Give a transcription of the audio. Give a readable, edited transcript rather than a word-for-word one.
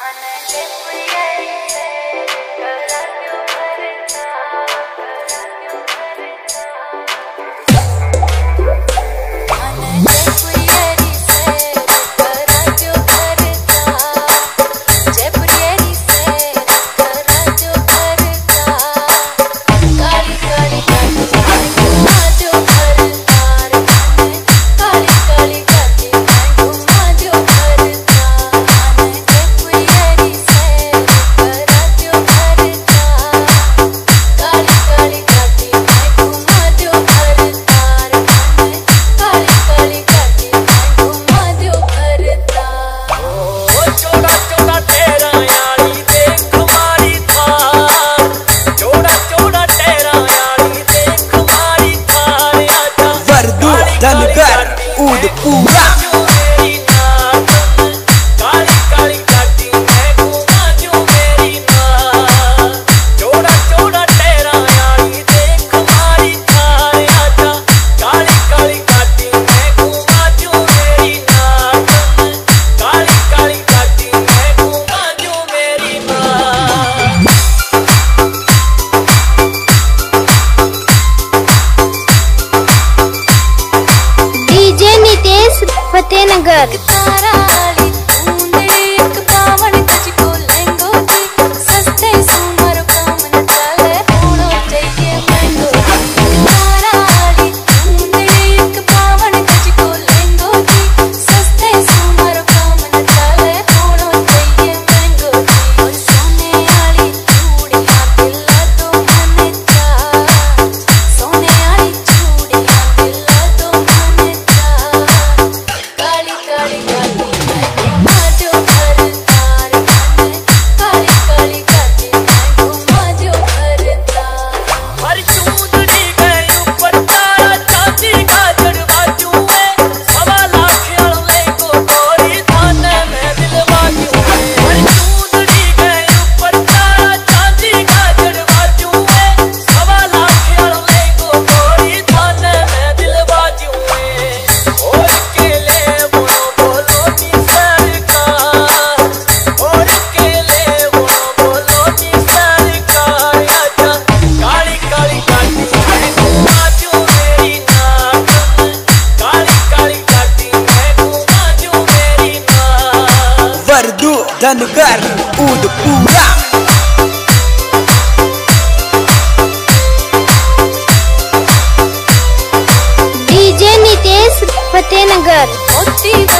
فتنگر دنگر اود پورا D J Nitesh फतेहनगर।